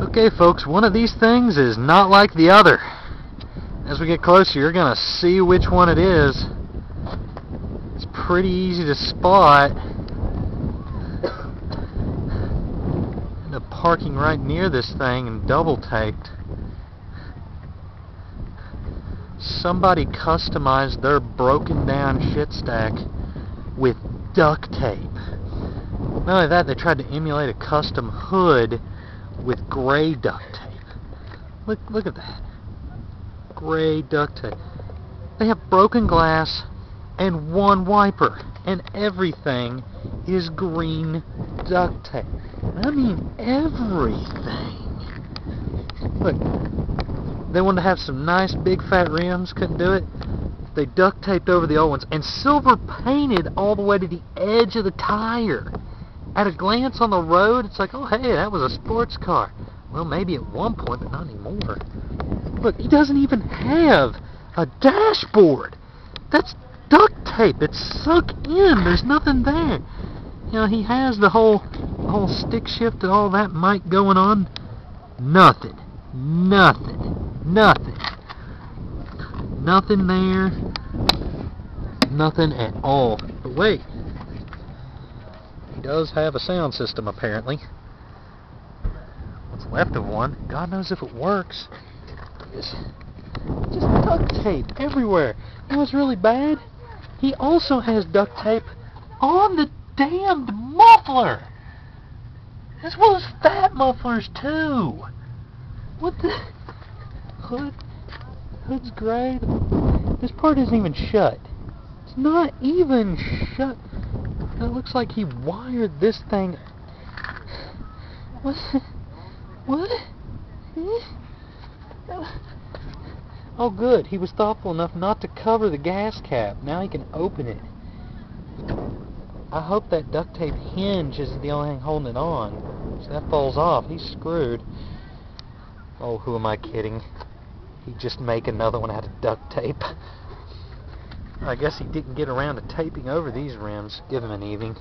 Okay folks, one of these things is not like the other. As we get closer, you're going to see which one it is. It's pretty easy to spot. End up parking right near this thing and double taped. Somebody customized their broken down shit stack with duct tape. Not only that, they tried to emulate a custom hood with gray duct tape. Look at that. Gray duct tape. They have broken glass and one wiper, and everything is green duct tape. I mean everything. Look, they wanted to have some nice big fat rims, couldn't do it. They duct taped over the old ones and silver painted all the way to the edge of the tire. At a glance on the road, it's like, oh hey, that was a sports car. Well, maybe at one point, but not anymore. Look, he doesn't even have a dashboard. That's duct tape. It's sunk in. There's nothing there. You know, he has the whole stick shift and all that mic going on. Nothing. Nothing. Nothing. Nothing there. Nothing at all. But wait. Does have a sound system, apparently. What's left of one. God knows if it works. Just duct tape everywhere. That was really bad. He also has duct tape on the damned muffler, as well as fat mufflers too. What the hood's gray. This part isn't even shut. It's not even shut. It looks like he wired this thing. What? What? Oh good, he was thoughtful enough not to cover the gas cap. Now he can open it. I hope that duct tape hinge isn't the only thing holding it on. So that falls off. He's screwed. Oh, who am I kidding? He'd just make another one out of duct tape. I guess he didn't get around to taping over these rims. Give him an evening.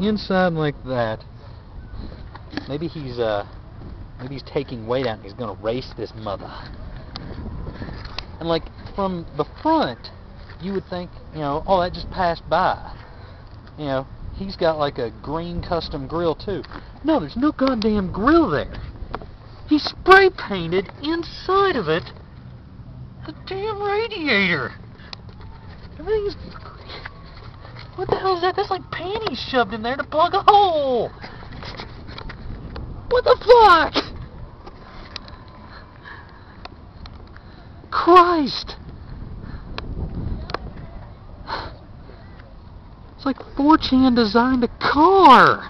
Inside like that. Maybe he's taking weight out and he's gonna race this mother. And like from the front, you would think, you know, oh, that just passed by. You know, he's got like a green custom grill too. No, there's no goddamn grill there. He spray painted inside of it. The damn radiator! Everything's... What the hell is that? That's like panties shoved in there to plug a hole! What the fuck?! Christ! It's like 4chan designed a car!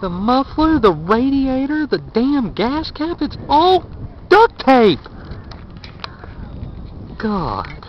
The muffler, the radiator, the damn gas cap, it's all duct tape! God.